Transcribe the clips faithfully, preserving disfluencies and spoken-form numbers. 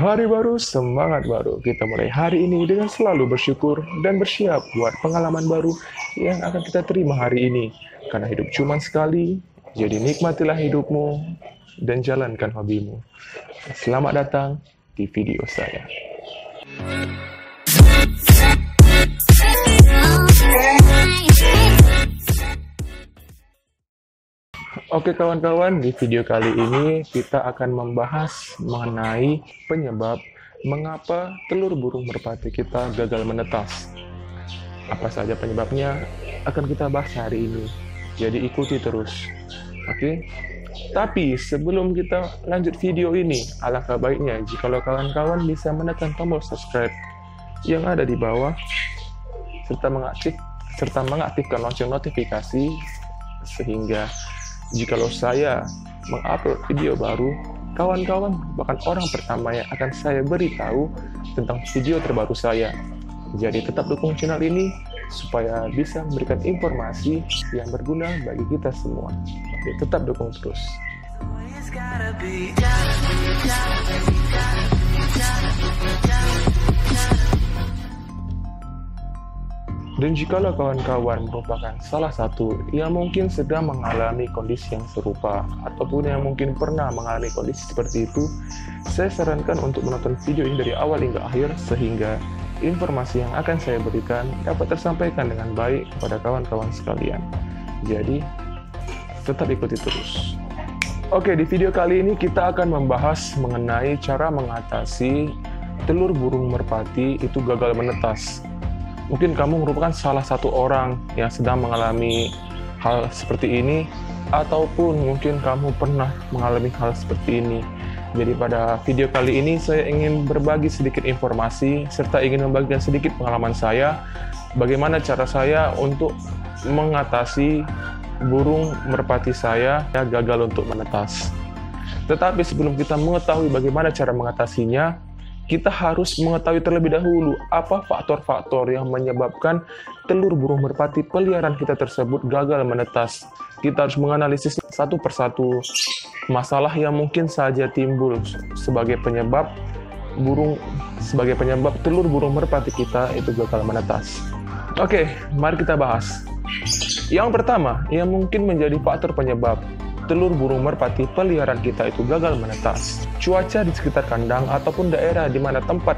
Hari baru, semangat baru. Kita mulai hari ini dengan selalu bersyukur dan bersiap buat pengalaman baru yang akan kita terima hari ini. Karena hidup cuma sekali, jadi nikmatilah hidupmu dan jalankan hobimu. Selamat datang di video saya. Oke kawan-kawan, di video kali ini kita akan membahas mengenai penyebab mengapa telur burung merpati kita gagal menetas. Apa saja penyebabnya akan kita bahas hari ini. Jadi ikuti terus. Oke. Tapi sebelum kita lanjut video ini, alangkah baiknya jika kawan-kawan bisa menekan tombol subscribe yang ada di bawah serta mengaktif serta mengaktifkan lonceng notifikasi sehingga jikalau saya mengupload video baru, kawan-kawan merupakan orang pertama yang akan saya beritahu tentang video terbaru saya. Jadi tetap dukung channel ini supaya bisa memberikan informasi yang berguna bagi kita semua. Jadi tetap dukung terus. Dan jikalau kawan-kawan merupakan salah satu yang mungkin sedang mengalami kondisi yang serupa ataupun yang mungkin pernah mengalami kondisi seperti itu, saya sarankan untuk menonton video ini dari awal hingga akhir sehingga informasi yang akan saya berikan dapat tersampaikan dengan baik kepada kawan-kawan sekalian. Jadi, tetap ikuti terus. Oke, di video kali ini kita akan membahas mengenai cara mengatasi telur burung merpati itu gagal menetas. Mungkin kamu merupakan salah satu orang yang sedang mengalami hal seperti ini, ataupun mungkin kamu pernah mengalami hal seperti ini. Jadi pada video kali ini saya ingin berbagi sedikit informasi, serta ingin membagikan sedikit pengalaman saya, bagaimana cara saya untuk mengatasi burung merpati saya yang gagal untuk menetas. Tetapi sebelum kita mengetahui bagaimana cara mengatasinya, kita harus mengetahui terlebih dahulu apa faktor-faktor yang menyebabkan telur burung merpati peliharaan kita tersebut gagal menetas. Kita harus menganalisis satu persatu masalah yang mungkin saja timbul sebagai penyebab burung sebagai penyebab telur burung merpati kita itu gagal menetas. Oke, mari kita bahas. Yang pertama, yang mungkin menjadi faktor penyebab telur burung merpati peliharaan kita itu gagal menetas. Cuaca di sekitar kandang ataupun daerah di mana tempat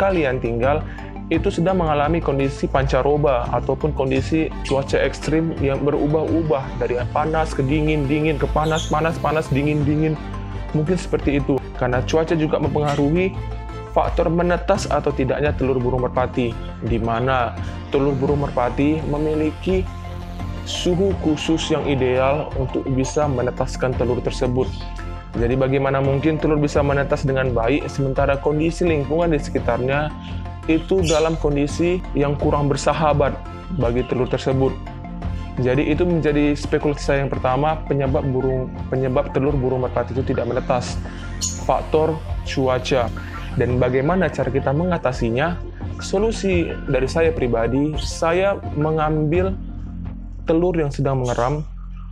kalian tinggal itu sedang mengalami kondisi pancaroba ataupun kondisi cuaca ekstrim yang berubah-ubah dari panas ke dingin, dingin ke panas, panas, panas, dingin, dingin. Mungkin seperti itu. Karena cuaca juga mempengaruhi faktor menetas atau tidaknya telur burung merpati, di mana telur burung merpati memiliki suhu khusus yang ideal untuk bisa menetaskan telur tersebut. Jadi bagaimana mungkin telur bisa menetas dengan baik sementara kondisi lingkungan di sekitarnya itu dalam kondisi yang kurang bersahabat bagi telur tersebut. Jadi itu menjadi spekulasi saya yang pertama, penyebab burung penyebab telur burung merpati itu tidak menetas, faktor cuaca. Dan bagaimana cara kita mengatasinya? Solusi dari saya pribadi, saya mengambil telur yang sedang mengeram,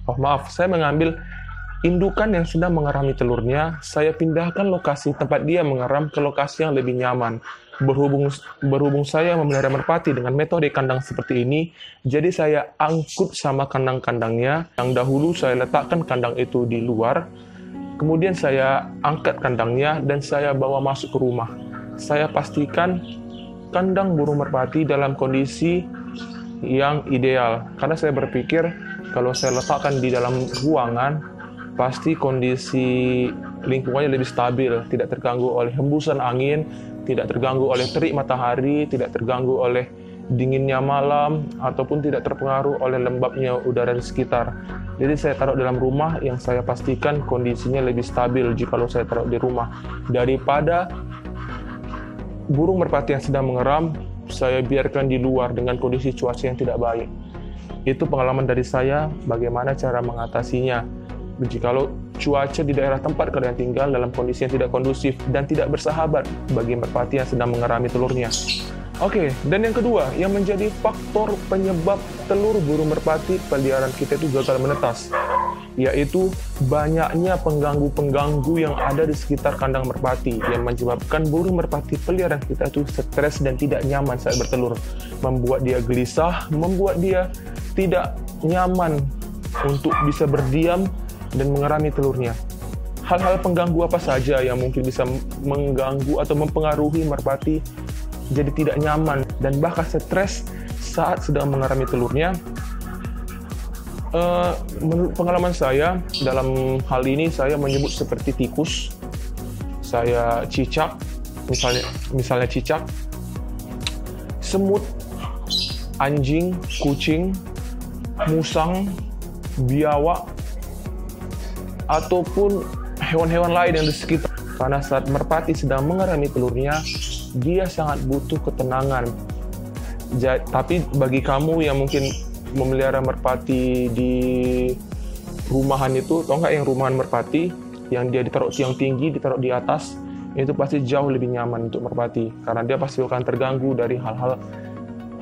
oh maaf, saya mengambil indukan yang sedang mengerami telurnya, saya pindahkan lokasi tempat dia mengeram ke lokasi yang lebih nyaman. Berhubung berhubung saya memelihara merpati dengan metode kandang seperti ini, jadi saya angkut sama kandang-kandangnya. Yang dahulu saya letakkan kandang itu di luar, kemudian saya angkat kandangnya dan saya bawa masuk ke rumah. Saya pastikan kandang burung merpati dalam kondisi yang ideal, karena saya berpikir kalau saya letakkan di dalam ruangan pasti kondisi lingkungannya lebih stabil, tidak terganggu oleh hembusan angin, tidak terganggu oleh terik matahari, tidak terganggu oleh dinginnya malam, ataupun tidak terpengaruh oleh lembabnya udara di sekitar. Jadi saya taruh dalam rumah yang saya pastikan kondisinya lebih stabil jikalau saya taruh di rumah, daripada burung merpati yang sedang mengeram saya biarkan di luar dengan kondisi cuaca yang tidak baik. Itu pengalaman dari saya bagaimana cara mengatasinya. Jikalau cuaca di daerah tempat kalian tinggal dalam kondisi yang tidak kondusif dan tidak bersahabat bagi merpati yang sedang mengerami telurnya. Oke, dan yang kedua yang menjadi faktor penyebab telur burung merpati peliharaan kita itu gagal menetas, yaitu banyaknya pengganggu-pengganggu yang ada di sekitar kandang merpati yang menyebabkan burung merpati peliharaan kita itu stres dan tidak nyaman saat bertelur, membuat dia gelisah, membuat dia tidak nyaman untuk bisa berdiam dan mengerami telurnya. Hal-hal pengganggu apa saja yang mungkin bisa mengganggu atau mempengaruhi merpati jadi tidak nyaman dan bahkan stres saat sedang mengerami telurnya? Uh, menurut pengalaman saya, dalam hal ini saya menyebut seperti tikus, saya cicak, misalnya, misalnya cicak, semut, anjing, kucing, musang, biawak, ataupun hewan-hewan lain yang di sekitar. Karena saat merpati sedang mengerami telurnya, dia sangat butuh ketenangan. Ja, tapi bagi kamu yang mungkin memelihara merpati di rumahan itu, tau nggak yang rumahan merpati, yang dia ditaruh yang tinggi, ditaruh di atas, itu pasti jauh lebih nyaman untuk merpati, karena dia pasti akan terganggu dari hal-hal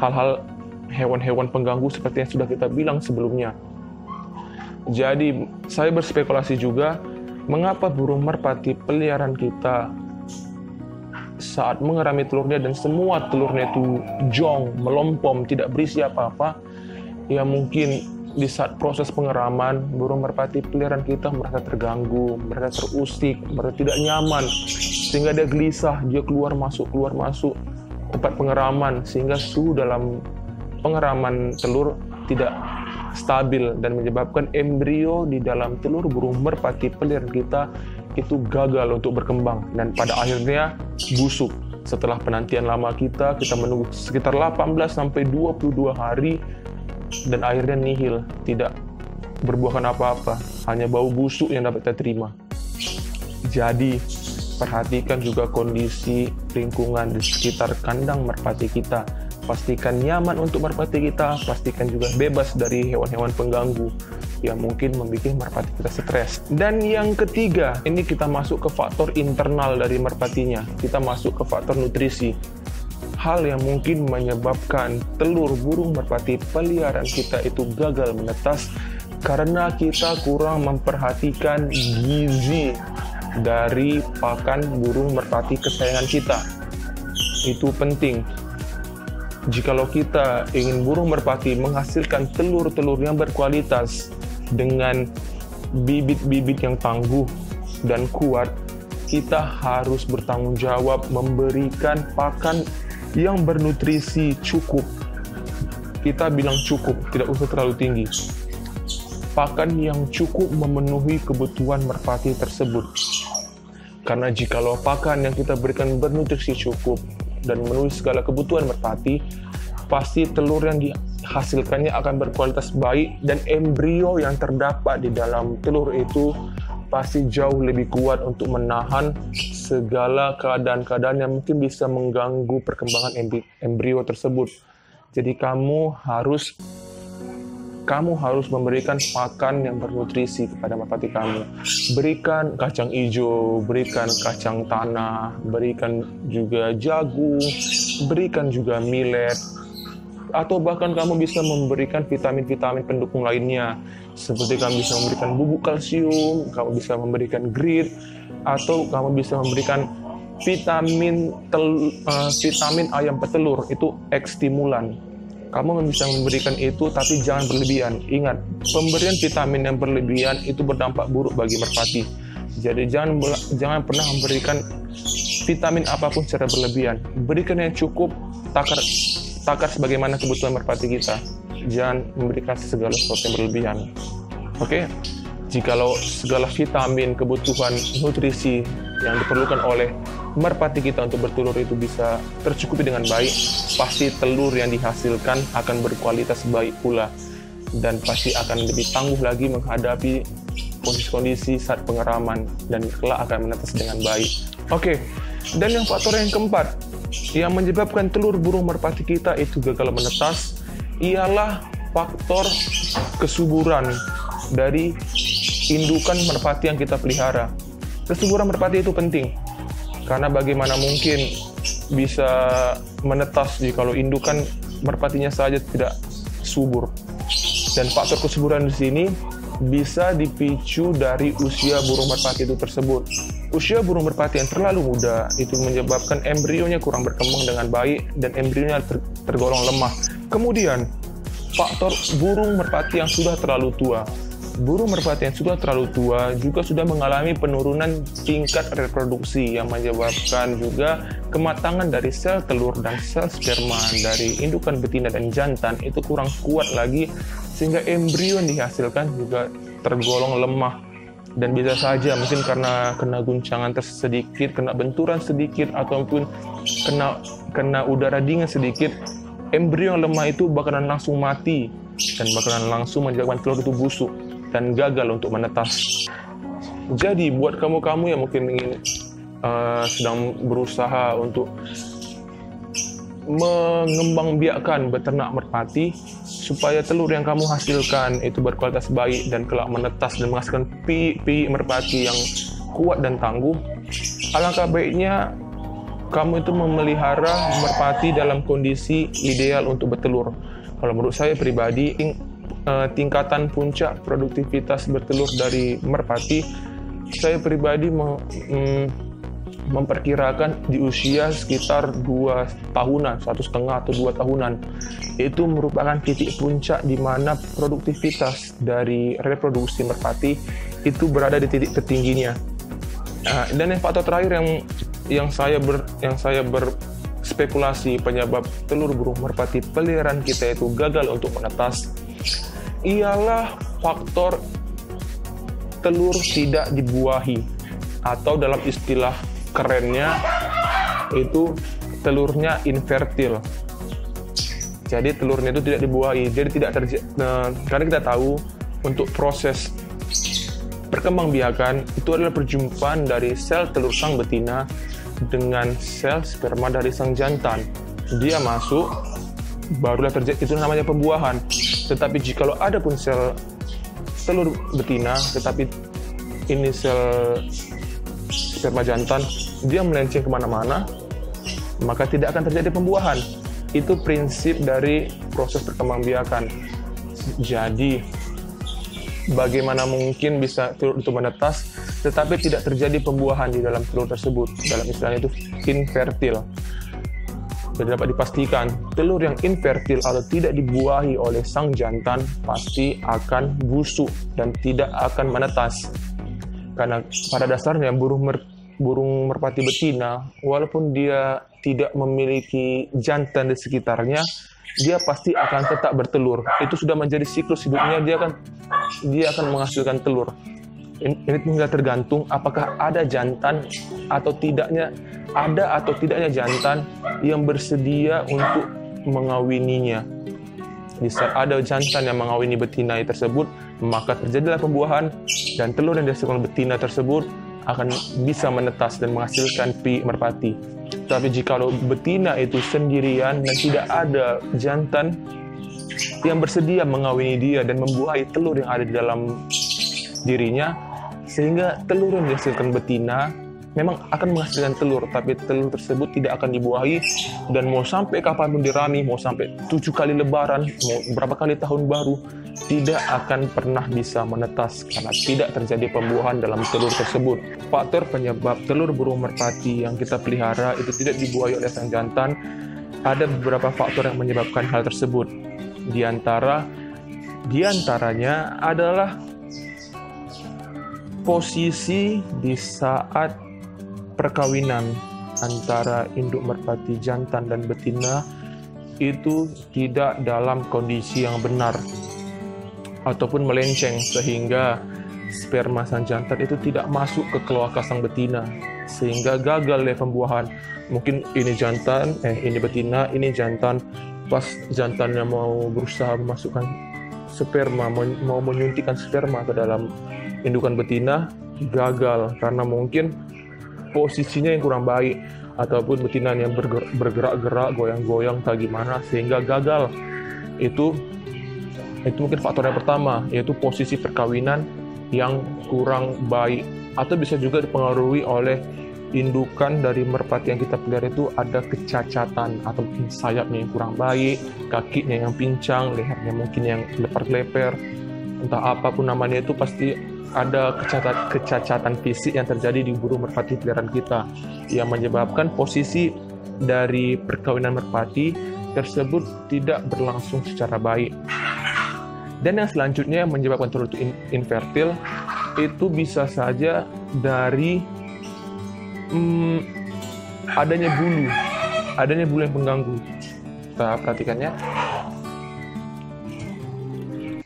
hal-hal hewan-hewan pengganggu seperti yang sudah kita bilang sebelumnya. Jadi, saya berspekulasi juga, mengapa burung merpati peliharaan kita saat mengerami telurnya dan semua telurnya itu jong, melompom, tidak berisi apa-apa, ya mungkin di saat proses pengeraman, burung merpati peliharaan kita merasa terganggu, merasa terusik, merasa tidak nyaman, sehingga dia gelisah, dia keluar masuk, keluar masuk tempat pengeraman, sehingga suhu dalam pengeraman telur tidak stabil dan menyebabkan embrio di dalam telur burung merpati peliharaan kita itu gagal untuk berkembang dan pada akhirnya busuk. Setelah penantian lama kita, kita menunggu sekitar delapan belas sampai dua puluh dua hari dan akhirnya nihil, tidak berbuahkan apa-apa, hanya bau busuk yang dapat kita terima. Jadi, perhatikan juga kondisi lingkungan di sekitar kandang merpati kita. Pastikan nyaman untuk merpati kita, pastikan juga bebas dari hewan-hewan pengganggu yang mungkin membuat merpati kita stres. Dan yang ketiga, ini kita masuk ke faktor internal dari merpatinya, kita masuk ke faktor nutrisi. Hal yang mungkin menyebabkan telur burung merpati peliharaan kita itu gagal menetas karena kita kurang memperhatikan gizi dari pakan burung merpati kesayangan kita. Itu penting. Jikalau kita ingin burung merpati menghasilkan telur-telur yang berkualitas dengan bibit-bibit yang tangguh dan kuat, kita harus bertanggung jawab memberikan pakan yang bernutrisi cukup. Kita bilang cukup, tidak usah terlalu tinggi. Pakan yang cukup memenuhi kebutuhan merpati tersebut. Karena jikalau pakan yang kita berikan bernutrisi cukup dan memenuhi segala kebutuhan merpati, pasti telur yang dihasilkannya akan berkualitas baik dan embrio yang terdapat di dalam telur itu pasti jauh lebih kuat untuk menahan segala keadaan-keadaan yang mungkin bisa mengganggu perkembangan embrio tersebut. Jadi kamu harus kamu harus memberikan pakan yang bernutrisi kepada merpati kamu. Berikan kacang hijau, berikan kacang tanah, berikan juga jagung, berikan juga millet, atau bahkan kamu bisa memberikan vitamin-vitamin pendukung lainnya, seperti kamu bisa memberikan bubuk kalsium, kamu bisa memberikan grit, atau kamu bisa memberikan vitamin tel, uh, vitamin ayam petelur, itu ekstimulan. Kamu bisa memberikan itu, tapi jangan berlebihan. Ingat, pemberian vitamin yang berlebihan itu berdampak buruk bagi merpati. Jadi jangan jangan pernah memberikan vitamin apapun secara berlebihan. Berikan yang cukup, takar takar sebagaimana kebutuhan merpati kita. Jangan memberikan segala sesuatu yang berlebihan. Oke? Jikalau segala vitamin, kebutuhan nutrisi yang diperlukan oleh merpati kita untuk bertelur itu bisa tercukupi dengan baik, pasti telur yang dihasilkan akan berkualitas baik pula dan pasti akan lebih tangguh lagi menghadapi kondisi-kondisi saat pengeraman dan kelak akan menetas dengan baik. Oke, dan yang faktor yang keempat yang menyebabkan telur burung merpati kita itu gagal menetas ialah faktor kesuburan dari indukan merpati yang kita pelihara. Kesuburan merpati itu penting, karena bagaimana mungkin bisa menetas jikalau indukan merpatinya saja tidak subur. Dan faktor kesuburan di sini bisa dipicu dari usia burung merpati itu tersebut. Usia burung merpati yang terlalu muda itu menyebabkan embrionya kurang berkembang dengan baik dan embrionya ter tergolong lemah. Kemudian, faktor burung merpati yang sudah terlalu tua. Burung merpati yang sudah terlalu tua juga sudah mengalami penurunan tingkat reproduksi yang menyebabkan juga kematangan dari sel telur dan sel sperma dari indukan betina dan jantan itu kurang kuat lagi, sehingga embrio yang dihasilkan juga tergolong lemah. Dan bisa saja mungkin karena kena guncangan sedikit, kena benturan sedikit, ataupun kena kena udara dingin sedikit, embrio yang lemah itu bakalan langsung mati dan bakalan langsung menyebabkan telur itu busuk dan gagal untuk menetas. Jadi buat kamu-kamu yang mungkin ingin uh, sedang berusaha untuk mengembangbiakkan beternak merpati supaya telur yang kamu hasilkan itu berkualitas baik dan kelak menetas dan menghasilkan piik-piik merpati yang kuat dan tangguh, alangkah baiknya kamu itu memelihara merpati dalam kondisi ideal untuk bertelur. Kalau menurut saya pribadi, ting tingkatan puncak produktivitas bertelur dari merpati, saya pribadi mem memperkirakan di usia sekitar dua tahunan, satu setengah atau dua tahunan. Itu merupakan titik puncak di mana produktivitas dari reproduksi merpati itu berada di titik tertingginya. Dan yang faktor terakhir yang yang saya ber, yang saya berspekulasi penyebab telur burung merpati peliharaan kita itu gagal untuk menetas ialah faktor telur tidak dibuahi, atau dalam istilah kerennya itu telurnya infertil. Jadi telurnya itu tidak dibuahi, jadi tidak terjadi. Nah, karena kita tahu untuk proses perkembangbiakan itu adalah perjumpaan dari sel telur sang betina dengan sel sperma dari sang jantan. Dia masuk, barulah terjadi, itu namanya pembuahan. Tetapi jikalau ada pun sel telur betina, tetapi ini sel sperma jantan, dia melenceng kemana-mana, maka tidak akan terjadi pembuahan. Itu prinsip dari proses perkembangbiakan. Jadi, bagaimana mungkin bisa telur itu menetas, tetapi tidak terjadi pembuahan di dalam telur tersebut. Dalam istilahnya itu infertil. Jadi dapat dipastikan, telur yang infertil atau tidak dibuahi oleh sang jantan pasti akan busuk dan tidak akan menetas. Karena pada dasarnya burung mer burung merpati betina, walaupun dia tidak memiliki jantan di sekitarnya, dia pasti akan tetap bertelur. Itu sudah menjadi siklus hidupnya, dia akan dia akan menghasilkan telur. Ini tinggal tergantung apakah ada jantan atau tidaknya, ada atau tidaknya jantan yang bersedia untuk mengawininya. Di saat ada jantan yang mengawini betina tersebut, maka terjadilah pembuahan dan telur yang dihasilkan betina tersebut akan bisa menetas dan menghasilkan piik merpati. Tapi jikalau betina itu sendirian dan tidak ada jantan yang bersedia mengawini dia dan membuahi telur yang ada di dalam dirinya, sehingga telur yang dihasilkan betina memang akan menghasilkan telur, tapi telur tersebut tidak akan dibuahi. Dan mau sampai kapanpun dirami, mau sampai tujuh kali lebaran, mau berapa kali tahun baru, tidak akan pernah bisa menetas karena tidak terjadi pembuahan dalam telur tersebut. Faktor penyebab telur burung merpati yang kita pelihara itu tidak dibuahi oleh sang jantan, ada beberapa faktor yang menyebabkan hal tersebut. Di antara diantaranya adalah posisi di saat perkawinan antara induk merpati jantan dan betina itu tidak dalam kondisi yang benar ataupun melenceng, sehingga sperma sang jantan itu tidak masuk ke kloaka sang betina, sehingga gagal dari pembuahan. Mungkin ini jantan, eh ini betina, ini jantan, pas jantannya mau berusaha memasukkan sperma, mau menyuntikkan sperma ke dalam indukan betina, gagal karena mungkin posisinya yang kurang baik ataupun betina yang bergerak-gerak, goyang-goyang, tak gimana, sehingga gagal. Itu itu mungkin faktor yang pertama, yaitu posisi perkawinan yang kurang baik, atau bisa juga dipengaruhi oleh indukan dari merpati yang kita pelihara itu ada kecacatan, atau mungkin sayapnya yang kurang baik, kakinya yang pincang, lehernya mungkin yang leper-leper, entah apapun namanya itu pasti ada kecacatan, kecacatan fisik yang terjadi di burung merpati peliharaan kita yang menyebabkan posisi dari perkawinan merpati tersebut tidak berlangsung secara baik. Dan yang selanjutnya yang menyebabkan telur itu infertil itu bisa saja dari hmm, adanya bulu, adanya bulu yang pengganggu. Kita perhatikannya.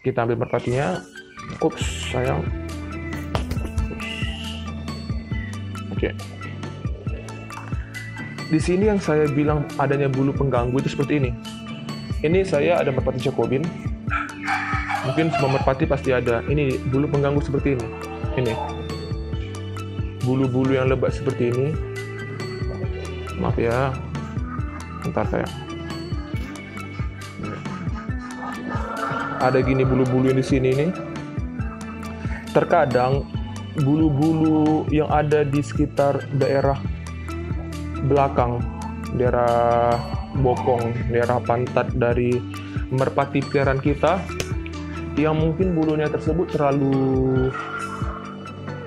Kita ambil merpatinya. Ups, sayang. Oke. Okay. Di sini yang saya bilang adanya bulu pengganggu itu seperti ini. Ini saya ada merpati Jacobin. Mungkin semua merpati pasti ada. Ini bulu pengganggu seperti ini. Ini. Bulu-bulu yang lebat seperti ini. Maaf ya. Bentar sayang. Ada gini bulu-bulu yang di sini nih. Terkadang bulu-bulu yang ada di sekitar daerah belakang, daerah bokong, daerah pantat dari merpati peliharaan kita yang mungkin bulunya tersebut terlalu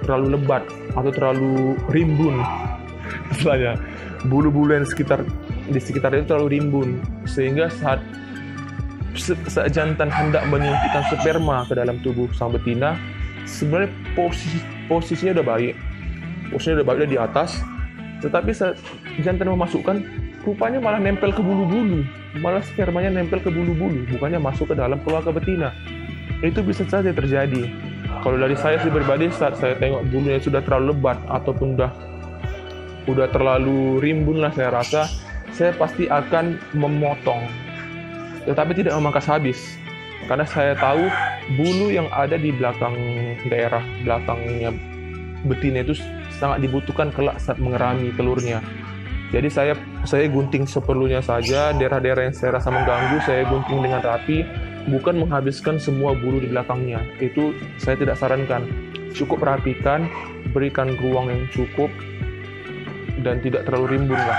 terlalu lebat atau terlalu rimbun. Misalnya bulu-bulu yang sekitar di sekitarnya itu terlalu rimbun sehingga saat saat jantan hendak menyuntikkan sperma ke dalam tubuh sang betina, sebenarnya posisi posisinya udah baik, posisinya udah baik, udah di atas, tetapi saat jantan memasukkan, rupanya malah nempel ke bulu-bulu, malah spermanya nempel ke bulu-bulu, bukannya masuk ke dalam keluarga betina. Itu bisa saja terjadi. Kalau dari saya sih pribadi, saat saya tengok bulunya sudah terlalu lebat ataupun udah udah terlalu rimbun lah saya rasa, saya pasti akan memotong. Tetapi tidak memangkas habis, karena saya tahu bulu yang ada di belakang daerah belakangnya betina itu sangat dibutuhkan kelak saat mengerami telurnya. Jadi saya saya gunting seperlunya saja, daerah-daerah yang saya rasa mengganggu saya gunting dengan rapi, bukan menghabiskan semua bulu di belakangnya. Itu saya tidak sarankan. Cukup rapikan, berikan ruang yang cukup dan tidak terlalu rimbun lah.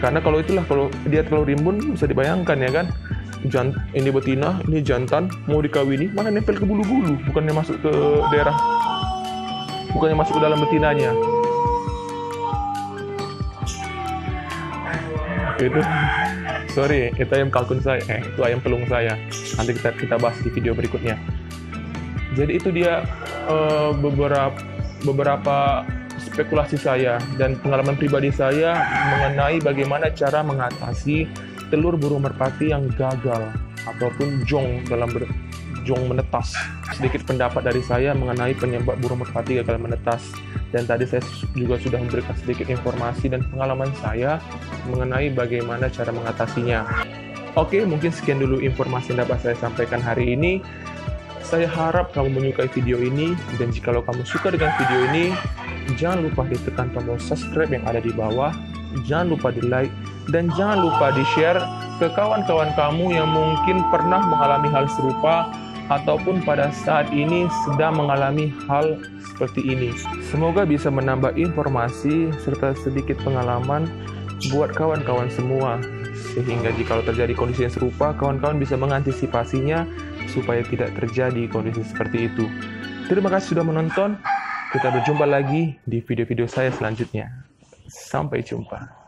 Karena kalau itulah, kalau dia terlalu rimbun, bisa dibayangkan ya kan, Jant, ini betina, ini jantan, mau dikawini, mana nempel ke bulu-bulu, bukannya masuk ke daerah, bukannya masuk ke dalam betinanya. Itu, sorry, itu ayam kalkun saya, eh, itu ayam pelung saya, nanti kita, kita bahas di video berikutnya. Jadi itu dia uh, beberapa, beberapa, spekulasi saya dan pengalaman pribadi saya mengenai bagaimana cara mengatasi telur burung merpati yang gagal ataupun jong dalam ber, jong menetas. Sedikit pendapat dari saya mengenai penyebab burung merpati gagal menetas, dan tadi saya juga sudah memberikan sedikit informasi dan pengalaman saya mengenai bagaimana cara mengatasinya. Oke, mungkin sekian dulu informasi yang dapat saya sampaikan hari ini. Saya harap kamu menyukai video ini, dan jikalau kamu suka dengan video ini, jangan lupa ditekan tombol subscribe yang ada di bawah, jangan lupa di like, dan jangan lupa di share ke kawan-kawan kamu yang mungkin pernah mengalami hal serupa ataupun pada saat ini sedang mengalami hal seperti ini. Semoga bisa menambah informasi serta sedikit pengalaman buat kawan-kawan semua, sehingga jika terjadi kondisi yang serupa, kawan-kawan bisa mengantisipasinya supaya tidak terjadi kondisi seperti itu. Terima kasih sudah menonton. Kita berjumpa lagi di video-video saya selanjutnya. Sampai jumpa.